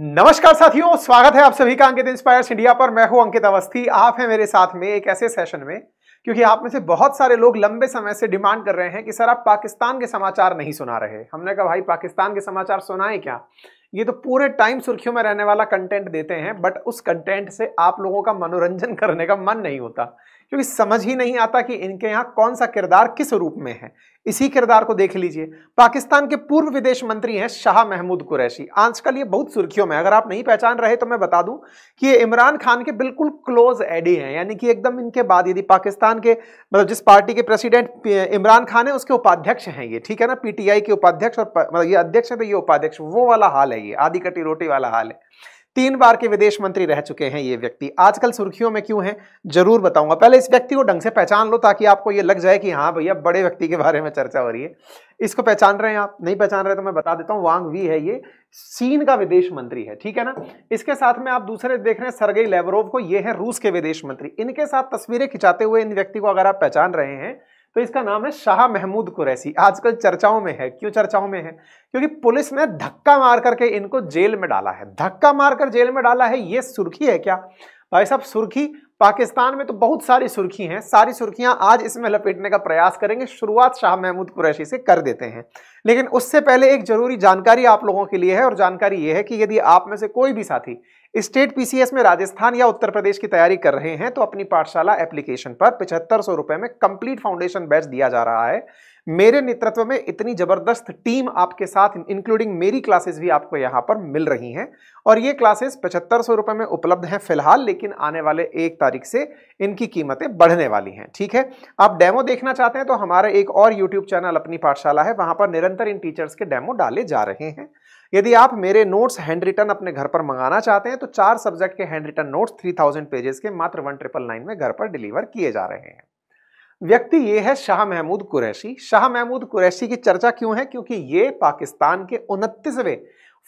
नमस्कार साथियों, स्वागत है आप सभी का अंकित इंस्पायर्स इंडिया पर। मैं हूं अंकित अवस्थी। आप हैं मेरे साथ में एक ऐसे सेशन में, क्योंकि आप में से बहुत सारे लोग लंबे समय से डिमांड कर रहे हैं कि सर आप पाकिस्तान के समाचार नहीं सुना रहे। हमने कहा भाई पाकिस्तान के समाचार सुनाएं क्या, ये तो पूरे टाइम सुर्खियों में रहने वाला कंटेंट देते हैं, बट उस कंटेंट से आप लोगों का मनोरंजन करने का मन नहीं होता, क्योंकि समझ ही नहीं आता कि इनके यहाँ कौन सा किरदार किस रूप में है। इसी किरदार को देख लीजिए, पाकिस्तान के पूर्व विदेश मंत्री हैं शाह महमूद कुरैशी। आजकल ये बहुत सुर्खियों में, अगर आप नहीं पहचान रहे तो मैं बता दूं कि ये इमरान खान के बिल्कुल क्लोज एडी हैं, यानी कि एकदम इनके बाद, यदि पाकिस्तान के मतलब जिस पार्टी के प्रेसिडेंट इमरान खान है उसके उपाध्यक्ष हैं ये, ठीक है ना, PTI के उपाध्यक्ष, और मतलब ये अध्यक्ष हैं तो ये उपाध्यक्ष, वो वाला हाल है, ये आधी कटी रोटी वाला हाल है। 3 बार के विदेश मंत्री रह चुके हैं ये व्यक्ति। आजकल सुर्खियों में क्यों है जरूर बताऊंगा, पहले इस व्यक्ति को ढंग से पहचान लो ताकि आपको ये लग जाए कि हाँ भैया बड़े व्यक्ति के बारे में चर्चा हो रही है। इसको पहचान रहे हैं आप, नहीं पहचान रहे तो मैं बता देता हूँ, वांग वी है ये, चीन का विदेश मंत्री है, ठीक है ना। इसके साथ में आप दूसरे देख रहे हैं सर्गेई लेवरोव को, ये है रूस के विदेश मंत्री। इनके साथ तस्वीरें खिंचाते हुए इन व्यक्ति को अगर आप पहचान रहे हैं तो इसका नाम है शाह महमूद कुरैशी। आजकल चर्चाओं में है, क्यों चर्चाओं में है, क्योंकि पुलिस ने धक्का मार करके इनको जेल में डाला है। धक्का मारकर जेल में डाला है, ये सुर्खी है क्या भाई साहब? सुर्खी पाकिस्तान में तो बहुत सारी सुर्खी हैं, सारी सुर्खियां आज इसमें लपेटने का प्रयास करेंगे। शुरुआत शाह महमूद कुरैशी से कर देते हैं, लेकिन उससे पहले एक जरूरी जानकारी आप लोगों के लिए है, और जानकारी ये है कि यदि आप में से कोई भी साथी स्टेट PCS में राजस्थान या उत्तर प्रदेश की तैयारी कर रहे हैं तो अपनी पाठशाला एप्लीकेशन पर 7500 रुपये में कंप्लीट फाउंडेशन बैच दिया जा रहा है। मेरे नेतृत्व में इतनी जबरदस्त टीम आपके साथ, इंक्लूडिंग मेरी क्लासेस भी आपको यहाँ पर मिल रही हैं, और ये क्लासेस 7500 रुपये में उपलब्ध हैं फिलहाल, लेकिन आने वाले 1 तारीख से इनकी कीमतें बढ़ने वाली हैं, ठीक है। आप डेमो देखना चाहते हैं तो हमारे एक और यूट्यूब चैनल अपनी पाठशाला है, वहाँ पर निरंतर इन टीचर्स के डेमो डाले जा रहे हैं। यदि आप मेरे नोट्स हैंड रिटन अपने घर पर मंगाना चाहते हैं तो 4 सब्जेक्ट के हैंड रिटन नोट्स 3000 पेजेस के मात्र 1999 में घर पर डिलीवर किए जा रहे हैं। व्यक्ति ये है शाह महमूद कुरैशी। शाह महमूद कुरैशी की चर्चा क्यों है, क्योंकि ये पाकिस्तान के 29वें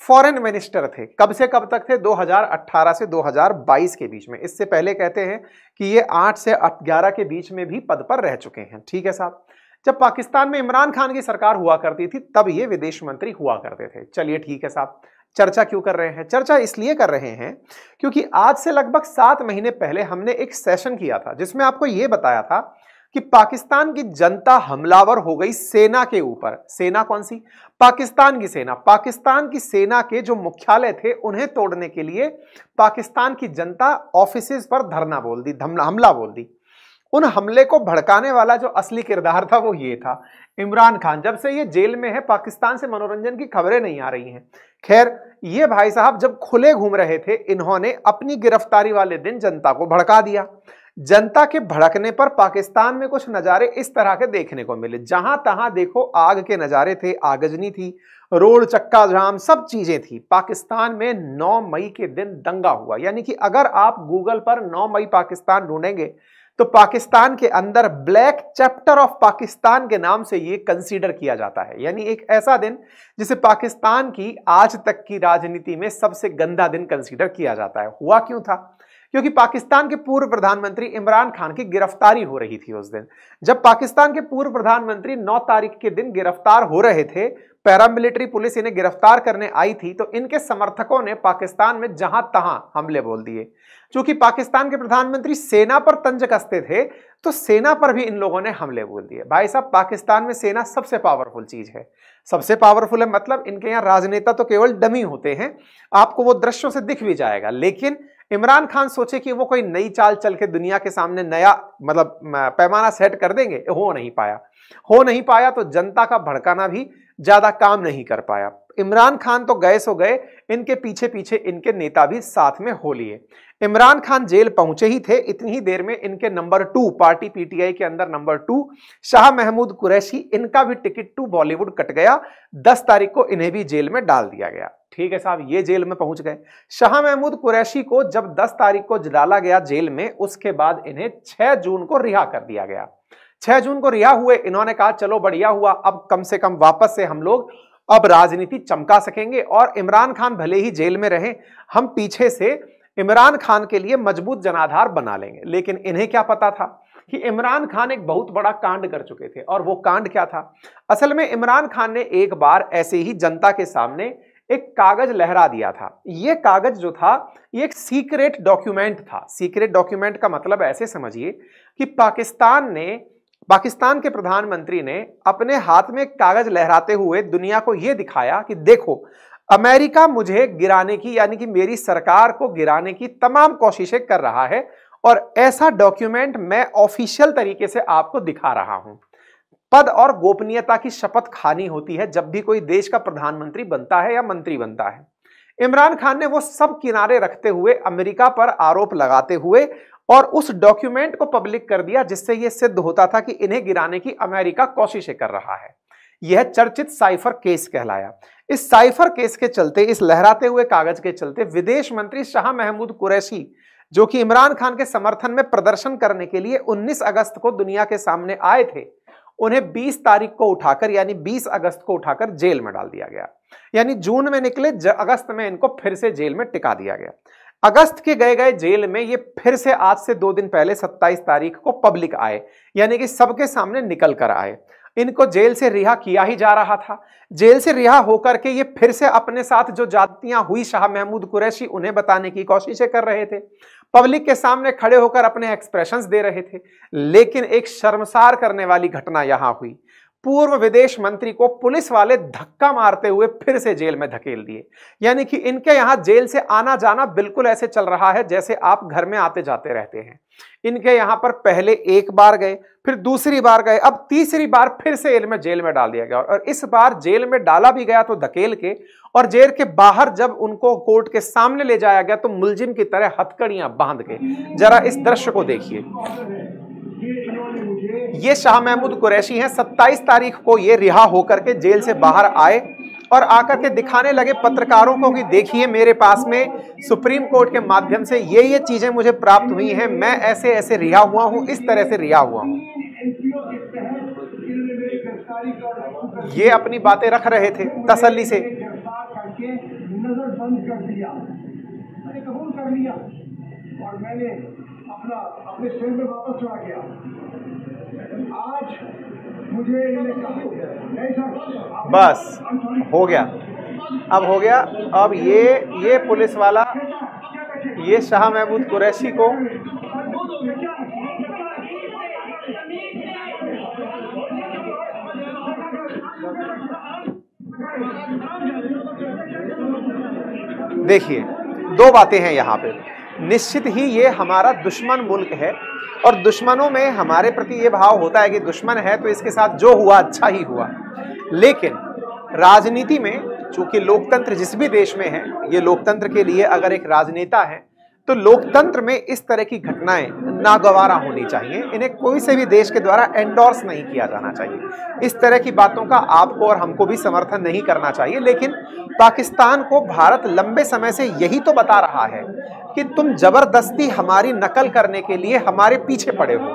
फॉरेन मिनिस्टर थे। कब से कब तक थे? 2018 से 2022 के बीच में। इससे पहले कहते हैं कि ये 8 से 11 के बीच में भी पद पर रह चुके हैं, ठीक है साहब। जब पाकिस्तान में इमरान खान की सरकार हुआ करती थी तब ये विदेश मंत्री हुआ करते थे। चलिए ठीक है साहब, चर्चा क्यों कर रहे हैं? चर्चा इसलिए कर रहे हैं क्योंकि आज से लगभग 7 महीने पहले हमने एक सेशन किया था जिसमें आपको ये बताया था कि पाकिस्तान की जनता हमलावर हो गई सेना के ऊपर। सेना कौन सी? पाकिस्तान की सेना। पाकिस्तान की सेना के जो मुख्यालय थे उन्हें तोड़ने के लिए पाकिस्तान की जनता ऑफिसेज पर धरना बोल दी, हमला बोल दी। उन हमले को भड़काने वाला जो असली किरदार था वो ये था, इमरान खान। जब से ये जेल में है पाकिस्तान से मनोरंजन की खबरें नहीं आ रही हैं। खैर ये भाई साहब जब खुले घूम रहे थे, इन्होंने अपनी गिरफ्तारी वाले दिन जनता को भड़का दिया। जनता के भड़कने पर पाकिस्तान में कुछ नज़ारे इस तरह के देखने को मिले, जहां तहां देखो आग के नज़ारे थे, आगजनी थी, रोड चक्का जाम, सब चीज़ें थी। पाकिस्तान में 9 मई के दिन दंगा हुआ, यानी कि अगर आप गूगल पर 9 मई पाकिस्तान ढूंढेंगे तो पाकिस्तान के अंदर ब्लैक चैप्टर ऑफ पाकिस्तान के नाम से ये कंसीडर किया जाता है, यानी एक ऐसा दिन जिसे पाकिस्तान की आज तक की राजनीति में सबसे गंदा दिन कंसीडर किया जाता है। हुआ क्यों था? क्योंकि पाकिस्तान के पूर्व प्रधानमंत्री इमरान खान की गिरफ्तारी हो रही थी उस दिन। जब पाकिस्तान के पूर्व प्रधानमंत्री 9 तारीख के दिन गिरफ्तार हो रहे थे, पैरामिलिट्री पुलिस इन्हें गिरफ्तार करने आई थी, तो इनके समर्थकों ने पाकिस्तान में जहां तहां हमले बोल दिए। चूंकि पाकिस्तान के प्रधानमंत्री सेना पर तंज कसते थे तो सेना पर भी इन लोगों ने हमले बोल दिए। भाई साहब पाकिस्तान में सेना सबसे पावरफुल चीज़ है, सबसे पावरफुल है, मतलब इनके यहाँ राजनेता तो केवल डमी होते हैं, आपको वो दृश्यों से दिख भी जाएगा। लेकिन इमरान खान सोचे कि वो कोई नई चाल चल के दुनिया के सामने नया मतलब पैमाना सेट कर देंगे, हो नहीं पाया तो जनता का भड़काना भी ज़्यादा काम नहीं कर पाया। इमरान खान तो गए सो गए, इनके पीछे पीछे इनके नेता भी साथ में हो लिए। इमरान खान जेल पहुंचे ही थे, इतनी ही देर में इनके नंबर 2 पार्टी PTI के अंदर नंबर 2 शाह महमूद कुरैशी, इनका भी टिकट टू बॉलीवुड कट गया। 10 तारीख को इन्हें भी जेल में डाल दिया गया, ठीक है साहब। ये जेल में पहुंच गए। शाह महमूद कुरैशी को जब 10 तारीख को डाला गया जेल में, उसके बाद इन्हें 6 जून को रिहा कर दिया गया। 6 जून को रिहा हुए, इन्होंने कहा चलो बढ़िया हुआ, अब कम से कम वापस से हम लोग अब राजनीति चमका सकेंगे, और इमरान खान भले ही जेल में रहे, हम पीछे से इमरान खान के लिए मजबूत जनाधार बना लेंगे। लेकिन इन्हें क्या पता था कि इमरान खान एक बहुत बड़ा कांड कर चुके थे, और वो कांड क्या था? असल में इमरान खान ने एक बार ऐसे ही जनता के सामने एक कागज लहरा दिया था। ये कागज जो था ये एक सीक्रेट डॉक्यूमेंट था। सीक्रेट डॉक्यूमेंट का मतलब ऐसे समझिए कि पाकिस्तान के प्रधानमंत्री ने अपने हाथ में कागज लहराते हुए दुनिया को ये दिखाया कि देखो अमेरिका मुझे गिराने की यानी कि मेरी सरकार को गिराने की तमाम कोशिशें कर रहा है और ऐसा डॉक्यूमेंट मैं ऑफिशियल तरीके से आपको दिखा रहा हूं। पद और गोपनीयता की शपथ खानी होती है जब भी कोई देश का प्रधानमंत्री बनता है या मंत्री बनता है। इमरान खान ने वो सब किनारे रखते हुए अमेरिका पर आरोप लगाते हुए और उस डॉक्यूमेंट को पब्लिक कर दिया जिससे यह सिद्ध होता था कि इन्हें गिराने की अमेरिका कोशिशें कर रहा है। यह चर्चित साइफर केस कहलाया। इस साइफर केस के चलते, इस लहराते हुए कागज के चलते विदेश मंत्री शाह महमूद कुरैशी जो कि इमरान खान के समर्थन में प्रदर्शन करने के लिए 19 अगस्त को दुनिया के सामने आए थे, उन्हें 20 तारीख को उठाकर यानी 20 अगस्त को उठाकर जेल में डाल दिया गया। यानी जून में निकले, अगस्त में इनको फिर से जेल में टिका दिया गया। अगस्त के गए जेल में ये फिर से आज से 2 दिन पहले 27 तारीख को पब्लिक आए यानी कि सबके सामने निकल कर आए। इनको जेल से रिहा किया ही जा रहा था। जेल से रिहा होकर के ये फिर से अपने साथ जो जातियां हुई शाह महमूद कुरैशी उन्हें बताने की कोशिशें कर रहे थे, पब्लिक के सामने खड़े होकर अपने एक्सप्रेशंस दे रहे थे। लेकिन एक शर्मसार करने वाली घटना यहां हुई। पूर्व विदेश मंत्री को पुलिस वाले धक्का मारते हुए फिर से जेल में धकेल दिए। यानी कि इनके यहाँ जेल से आना जाना बिल्कुल ऐसे चल रहा है जैसे आप घर में आते जाते रहते हैं। इनके यहाँ पर पहले एक बार गए, फिर दूसरी बार गए, अब तीसरी बार फिर से इनमें जेल में डाल दिया गया। और इस बार जेल में डाला भी गया तो धकेल के, और जेल के बाहर जब उनको कोर्ट के सामने ले जाया गया तो मुलजिम की तरह हथकड़ियां बांध के। जरा इस दृश्य को देखिए। ये शाह महमूद कुरैशी हैं। 27 तारीख को ये रिहा होकर के जेल से बाहर आए और आकर के दिखाने लगे पत्रकारों को कि देखिए मेरे पास में सुप्रीम कोर्ट के माध्यम से ये चीज़ें मुझे प्राप्त हुई हैं, मैं ऐसे ऐसे रिहा हुआ हूँ, इस तरह से रिहा हुआ हूँ। ये अपनी बातें रख रहे थे तसल्ली से। बस हो गया, अब हो गया। अब ये पुलिस वाला ये शाह महमूद कुरैशी को देखिए, दो बातें हैं यहाँ पे। निश्चित ही ये हमारा दुश्मन मुल्क है और दुश्मनों में हमारे प्रति ये भाव होता है कि दुश्मन है तो इसके साथ जो हुआ अच्छा ही हुआ। लेकिन राजनीति में चूंकि लोकतंत्र जिस भी देश में है, ये लोकतंत्र के लिए अगर एक राजनेता है तो लोकतंत्र में इस तरह की घटनाएं नागवारा होनी चाहिए। इन्हें कोई से भी देश के द्वारा एंडोर्स नहीं किया जाना चाहिए। इस तरह की बातों का आपको और हमको भी समर्थन नहीं करना चाहिए। लेकिन पाकिस्तान को भारत लंबे समय से यही तो बता रहा है कि तुम जबरदस्ती हमारी नकल करने के लिए हमारे पीछे पड़े हो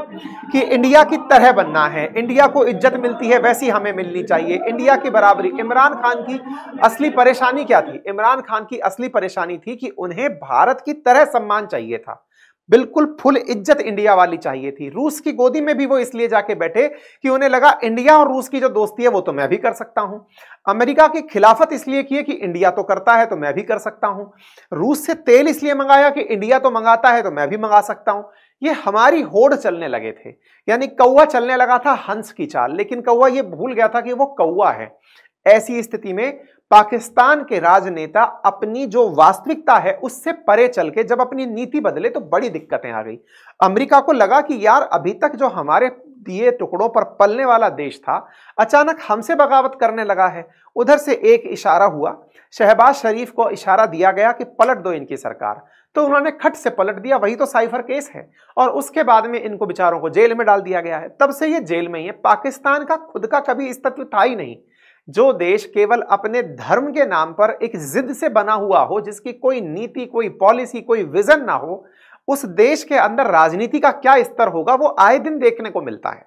कि इंडिया की तरह बनना है, इंडिया को इज्जत मिलती है वैसी हमें मिलनी चाहिए, इंडिया की बराबरी। इमरान खान की असली परेशानी क्या थी? इमरान खान की असली परेशानी थी कि उन्हें भारत की तरह सम्मान चाहिए था, बिल्कुल फुल इज्जत इंडिया वाली चाहिए थी। रूस की गोदी में भी वो इसलिए जाके बैठे कि उन्हें लगा इंडिया और रूस की जो दोस्ती है वो तो मैं भी कर सकता हूं। अमेरिका की खिलाफत इसलिए किए कि इंडिया तो करता है तो मैं भी कर सकता हूं। रूस से तेल इसलिए मंगाया कि इंडिया तो मंगाता है तो मैं भी मंगा सकता हूं। ये हमारी होड़ चलने लगे थे। यानी कौवा चलने लगा था हंस की चाल, लेकिन कौवा ये भूल गया था कि वो कौवा है। ऐसी स्थिति में पाकिस्तान के राजनेता अपनी जो वास्तविकता है उससे परे चल के जब अपनी नीति बदले तो बड़ी दिक्कतें आ गई। अमेरिका को लगा कि यार अभी तक जो हमारे दिए टुकड़ों पर पलने वाला देश था अचानक हमसे बगावत करने लगा है। उधर से एक इशारा हुआ, शहबाज शरीफ को इशारा दिया गया कि पलट दो इनकी सरकार, तो उन्होंने खट से पलट दिया। वही तो साइफर केस है। और उसके बाद में इनको बेचारों को जेल में डाल दिया गया है। तब से ये जेल में ही है। पाकिस्तान का खुद का कभी अस्तित्व था ही नहीं। जो देश केवल अपने धर्म के नाम पर एक जिद से बना हुआ हो, जिसकी कोई नीति, कोई पॉलिसी, कोई विजन ना हो, उस देश के अंदर राजनीति का क्या स्तर होगा वो आए दिन देखने को मिलता है।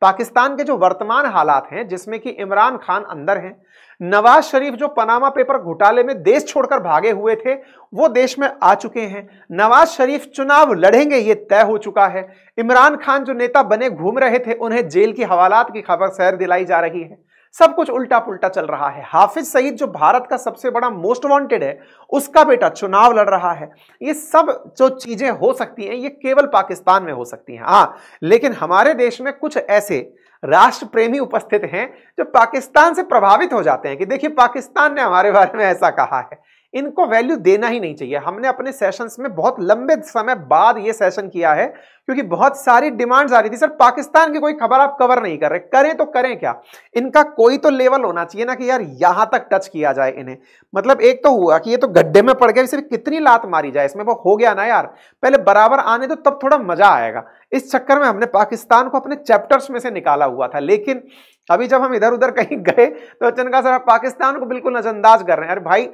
पाकिस्तान के जो वर्तमान हालात हैं जिसमें कि इमरान खान अंदर हैं, नवाज शरीफ जो पनामा पेपर घोटाले में देश छोड़कर भागे हुए थे वो देश में आ चुके हैं, नवाज शरीफ चुनाव लड़ेंगे ये तय हो चुका है, इमरान खान जो नेता बने घूम रहे थे उन्हें जेल की हवालात की खबर सैर दिलाई जा रही है। सब कुछ उल्टा पुल्टा चल रहा है। हाफिज सईद जो भारत का सबसे बड़ा मोस्ट वांटेड है, उसका बेटा चुनाव लड़ रहा है। ये सब जो चीजें हो सकती हैं ये केवल पाकिस्तान में हो सकती हैं। हाँ, लेकिन हमारे देश में कुछ ऐसे राष्ट्र प्रेमी उपस्थित हैं जो पाकिस्तान से प्रभावित हो जाते हैं कि देखिए पाकिस्तान ने हमारे बारे में ऐसा कहा है। इनको वैल्यू देना ही नहीं चाहिए। हमने अपने सेशंस में बहुत लंबे समय बाद ये सेशन किया है क्योंकि बहुत सारी डिमांड्स आ रही थी, सर पाकिस्तान की कोई खबर आप कवर नहीं कर रहे। करें तो करें क्या, इनका कोई तो लेवल होना चाहिए ना कि यार यहाँ तक टच किया जाए इन्हें। मतलब एक तो हुआ कि ये तो गड्ढे में पड़ गया, इसे कितनी लात मारी जाए, इसमें वो हो गया ना यार, पहले बराबर आने दो तब थोड़ा मजा आएगा। इस चक्कर में हमने पाकिस्तान को अपने चैप्टर्स में से निकाला हुआ था। लेकिन अभी जब हम इधर उधर कहीं गए तो अचानक कहा सर आप पाकिस्तान को बिल्कुल नजरअंदाज कर रहे हैं। अरे भाई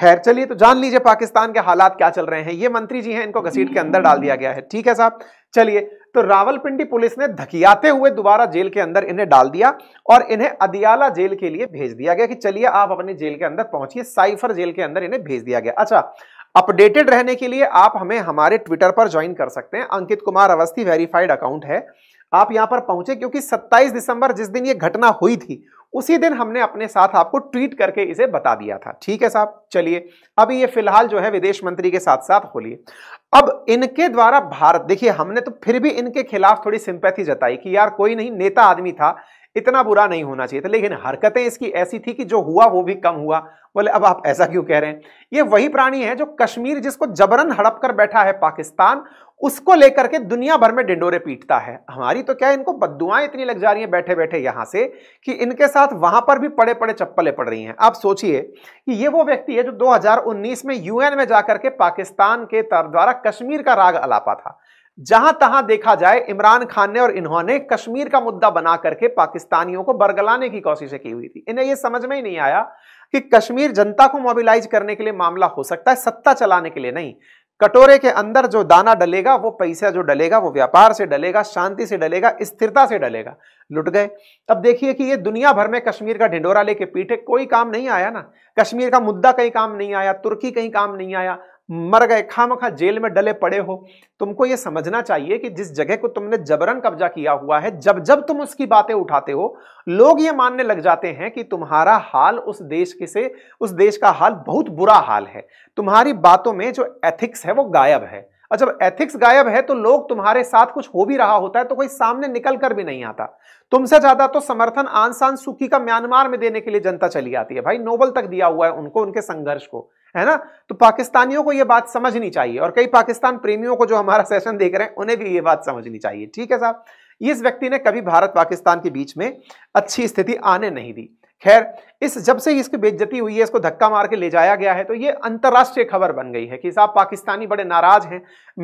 खैर चलिए, तो जान लीजिए पाकिस्तान के हालात क्या चल रहे हैं। ये मंत्री जी हैं, इनको घसीट के अंदर डाल दिया गया है। ठीक है साहब, चलिए। तो रावलपिंडी पुलिस ने धकियाते हुए दोबारा जेल के अंदर इन्हें डाल दिया और इन्हें अदियाला जेल के लिए भेज दिया गया कि चलिए आप अपने जेल के अंदर पहुंचिए। साइफर जेल के अंदर इन्हें भेज दिया गया। अच्छा, अपडेटेड रहने के लिए आप हमें हमारे ट्विटर पर ज्वाइन कर सकते हैं। अंकित कुमार अवस्थी वेरीफाइड अकाउंट है, आप यहां पर पहुंचे क्योंकि 27 दिसंबर जिस दिन ये घटना हुई थी उसी दिन हमने अपने साथ आपको ट्वीट करके इसे बता दिया था। ठीक है साहब, चलिए। अभी ये फिलहाल जो है विदेश मंत्री के साथ साथ होलिए। अब इनके द्वारा भारत, देखिए हमने तो फिर भी इनके खिलाफ थोड़ी सिंपैथी जताई कि यार कोई नहीं, नेता आदमी था, इतना बुरा नहीं होना चाहिए था। लेकिन हरकतें इसकी ऐसी थी कि जो हुआ वो भी कम हुआ। बोले अब आप ऐसा क्यों कह रहे हैं, ये वही प्राणी है जो कश्मीर जिसको जबरन हड़प कर बैठा है पाकिस्तान, उसको लेकर के दुनिया भर में डिंडोरे पीटता है। हमारी तो क्या है, इनको बद्दुआएं इतनी लग जा रही हैं बैठे बैठे यहां से कि इनके साथ वहां पर भी पड़े पड़े चप्पलें पड़ रही हैं। आप सोचिए कि ये वो व्यक्ति है जो 2019 में यूएन में जाकर के पाकिस्तान के द्वारा कश्मीर का राग अलापा था। जहां तहां देखा जाए इमरान खान ने और इन्होंने कश्मीर का मुद्दा बना करके पाकिस्तानियों को बरगलाने की कोशिशें की हुई थी। इन्हें यह समझ में ही नहीं आया कि कश्मीर जनता को मोबिलाइज करने के लिए मामला हो सकता है, सत्ता चलाने के लिए नहीं। कटोरे के अंदर जो दाना डलेगा, वो पैसा जो डलेगा वो व्यापार से डलेगा, शांति से डलेगा, स्थिरता से डलेगा। लुट गए। अब देखिए कि ये दुनिया भर में कश्मीर का ढिंडोरा लेके पीटे, कोई काम नहीं आया ना। कश्मीर का मुद्दा कहीं काम नहीं आया, तुर्की कहीं काम नहीं आया, मर गए, खामखा जेल में डले पड़े हो। तुमको ये समझना चाहिए कि जिस जगह को तुमने जबरन कब्जा किया हुआ है, जब जब तुम उसकी बातें उठाते हो लोग ये मानने लग जाते हैं कि तुम्हारा हाल उस देश का हाल बहुत बुरा हाल है। तुम्हारी बातों में जो एथिक्स है वो गायब है। और जब एथिक्स गायब है तो लोग, तुम्हारे साथ कुछ हो भी रहा होता है तो कोई सामने निकल कर भी नहीं आता। तुमसे ज्यादा तो समर्थन आंग सान सू की का म्यांमार में देने के लिए जनता चली आती है। भाई नोबल तक दिया हुआ है उनको, उनके संघर्ष को, है ना। तो पाकिस्तानियों को यह बात समझनी चाहिए और कई पाकिस्तान प्रेमियों को जो हमारा सेशन देख रहे हैं उन्हें भी ये बात समझनी चाहिए। ठीक है साहब, इस व्यक्ति ने कभी भारत पाकिस्तान के बीच में अच्छी स्थिति आने नहीं दी। खैर, इस जब से इसकी बेइज्जती हुई है, इसको धक्का मार के ले जाया गया है, तो ये अंतर्राष्ट्रीय खबर बन गई है कि साहब पाकिस्तानी बड़े नाराज हैं,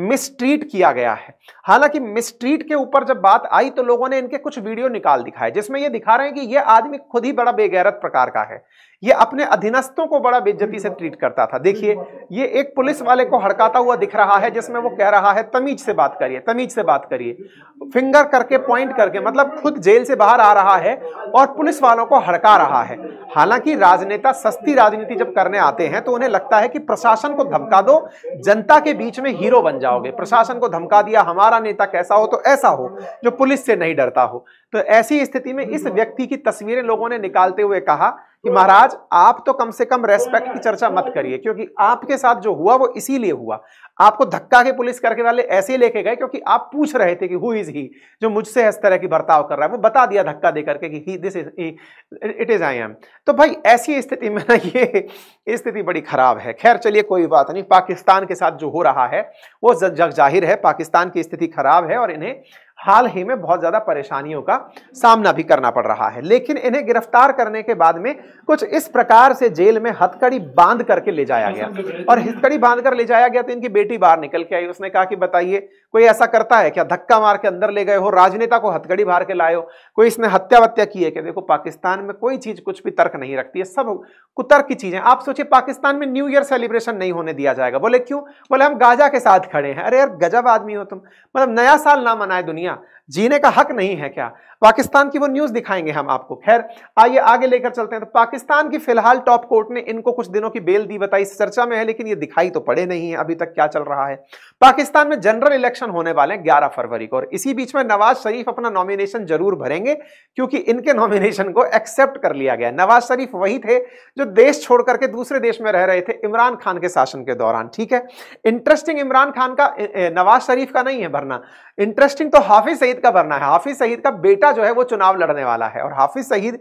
मिसट्रीट किया गया है। हालांकि मिसट्रीट के ऊपर जब बात आई तो लोगों ने इनके कुछ वीडियो निकाल दिखाए जिसमें ये दिखा रहे हैं कि ये आदमी खुद ही बड़ा बेगैरत प्रकार का है, ये अपने अधीनस्थों को बड़ा बेइज्जती से ट्रीट करता था। देखिए ये एक पुलिस वाले को हड़काता हुआ दिख रहा है जिसमें वो कह रहा है तमीज से बात करिए, तमीज से बात करिए, फिंगर करके पॉइंट करके, मतलब खुद जेल से बाहर आ रहा है और पुलिस वालों को हड़का रहा है। हालांकि राजनेता सस्ती राजनीति जब करने आते हैं तो उन्हें लगता है कि प्रशासन को धमका दो, जनता के बीच में हीरो बन जाओगे। प्रशासन को धमका दिया, हमारा नेता कैसा हो तो ऐसा हो जो पुलिस से नहीं डरता हो। तो ऐसी स्थिति में इस व्यक्ति की तस्वीरें लोगों ने निकालते हुए कहा कि महाराज आप तो कम से कम रेस्पेक्ट की चर्चा मत करिए क्योंकि आपके साथ जो हुआ वो इसीलिए हुआ, आपको धक्का के पुलिस करके वाले ऐसे लेके गए क्योंकि आप पूछ रहे थे कि हु इज ही जो मुझसे इस तरह की बर्ताव कर रहा है, वो बता दिया धक्का दे करके कि this is it is I am. तो भाई ऐसी स्थिति में ना ये स्थिति बड़ी खराब है। खैर चलिए कोई बात नहीं, पाकिस्तान के साथ जो हो रहा है वो जाहिर है पाकिस्तान की स्थिति खराब है और इन्हें हाल ही में बहुत ज़्यादा परेशानियों का सामना भी करना पड़ रहा है। लेकिन इन्हें गिरफ्तार करने के बाद में कुछ इस प्रकार से जेल में हथकड़ी बांध करके ले जाया गया और हथकड़ी बांध कर ले जाया गया तो इनकी बेटी बाहर निकल के आई। उसने कहा कि बताइए कोई ऐसा करता है क्या, धक्का मार के अंदर ले गए हो, राजनेता को हथकड़ी बाहर के लाए हो, कोई इसने हत्या वत्या की है क्या। देखो पाकिस्तान में कोई चीज़ कुछ भी तर्क नहीं रखती है, सब कुतर्क की चीज़ें। आप सोचिए पाकिस्तान में न्यू ईयर सेलिब्रेशन नहीं होने दिया जाएगा। बोले क्यों, बोले हम गाजा के साथ खड़े हैं। अरे यार गजब आदमी हो तुम, मतलब नया साल ना मनाए दुनिया दुनिया, जीने का हक नहीं है क्या? पाकिस्तान की वो न्यूज़ दिखाएंगे हम आपको। खैर आइए आगे लेकर चलते हैं। तो पाकिस्तान की फिलहाल टॉप कोर्ट ने इनको कुछ दिनों की बेल दी, बताई चर्चा में है, लेकिन ये दिखाई तो पड़े नहीं है अभी तक क्या चल रहा है। पाकिस्तान में जनरल इलेक्शन होने वाले हैं 11 फरवरी को और इसी बीच में नवाज शरीफ अपना नॉमिनेशन जरूर भरेंगे क्योंकि इनके नॉमिनेशन को एक्सेप्ट कर लिया गया। नवाज शरीफ वही थे जो देश छोड़ करके दूसरे देश में रह रहे थे इमरान खान के शासन के दौरान। ठीक है, इंटरेस्टिंग इमरान खान का नवाज शरीफ का नहीं है भरना, इंटरेस्टिंग तो हाफिज सईद का भरना है। हाफिज सईद का बेटा जो है वो चुनाव लड़ने वाला है और हाफिज सईद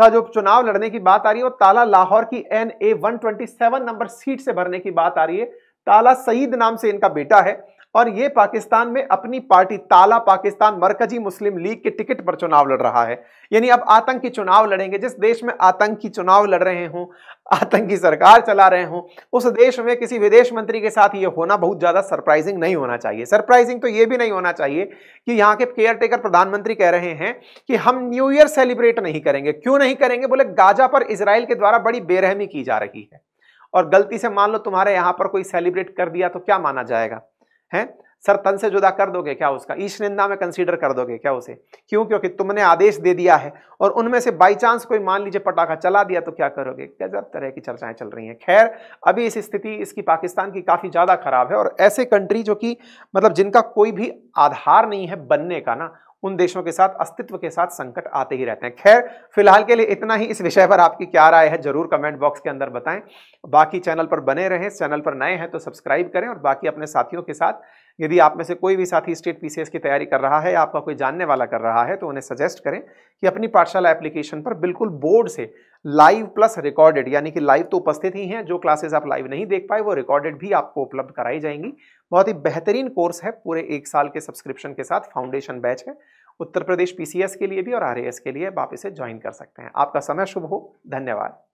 का जो चुनाव लड़ने की बात आ रही है वो ताला लाहौर की NA 127 नंबर सीट से भरने की बात आ रही है। ताला सईद नाम से इनका बेटा है और ये पाकिस्तान में अपनी पार्टी ताला पाकिस्तान मरकजी मुस्लिम लीग के टिकट पर चुनाव लड़ रहा है। यानी अब आतंकी चुनाव लड़ेंगे। जिस देश में आतंकी चुनाव लड़ रहे हों, आतंकी सरकार चला रहे हों, उस देश में किसी विदेश मंत्री के साथ ये होना बहुत ज़्यादा सरप्राइजिंग नहीं होना चाहिए। सरप्राइजिंग तो ये भी नहीं होना चाहिए कि यहाँ के केयरटेकर प्रधानमंत्री कह रहे हैं कि हम न्यू ईयर सेलिब्रेट नहीं करेंगे। क्यों नहीं करेंगे? बोले गाजा पर इसराइल के द्वारा बड़ी बेरहमी की जा रही है और गलती से मान लो तुम्हारे यहाँ पर कोई सेलिब्रेट कर दिया तो क्या माना जाएगा? हैं सर, तन से जुदा कर दोगे क्या? उसका ईश निंदा में कंसीडर कर दोगे क्या उसे? क्यों? क्योंकि तुमने आदेश दे दिया है और उनमें से बाई चांस कोई मान लीजिए पटाखा चला दिया तो क्या करोगे? गजब तरह की चर्चाएं चल रही हैं। खैर अभी इस स्थिति इसकी पाकिस्तान की काफ़ी ज़्यादा खराब है और ऐसे कंट्री जो कि मतलब जिनका कोई भी आधार नहीं है बनने का ना, उन देशों के साथ अस्तित्व के साथ संकट आते ही रहते हैं। खैर फिलहाल के लिए इतना ही। इस विषय पर आपकी क्या राय है जरूर कमेंट बॉक्स के अंदर बताएं। बाकी चैनल पर बने रहें, चैनल पर नए हैं तो सब्सक्राइब करें और बाकी अपने साथियों के साथ, यदि आप में से कोई भी साथी स्टेट PCS की तैयारी कर रहा है या आपका कोई जानने वाला कर रहा है तो उन्हें सजेस्ट करें कि अपनी पाठशाला एप्लीकेशन पर बिल्कुल बोर्ड से लाइव प्लस रिकॉर्डेड, यानी कि लाइव तो उपस्थित ही हैं, जो क्लासेस आप लाइव नहीं देख पाए वो रिकॉर्डेड भी आपको उपलब्ध कराई जाएंगी। बहुत ही बेहतरीन कोर्स है, पूरे 1 साल के सब्सक्रिप्शन के साथ फाउंडेशन बैच है। उत्तर प्रदेश PCS के लिए भी और RAS के लिए आप इसे ज्वाइन कर सकते हैं। आपका समय शुभ हो। धन्यवाद।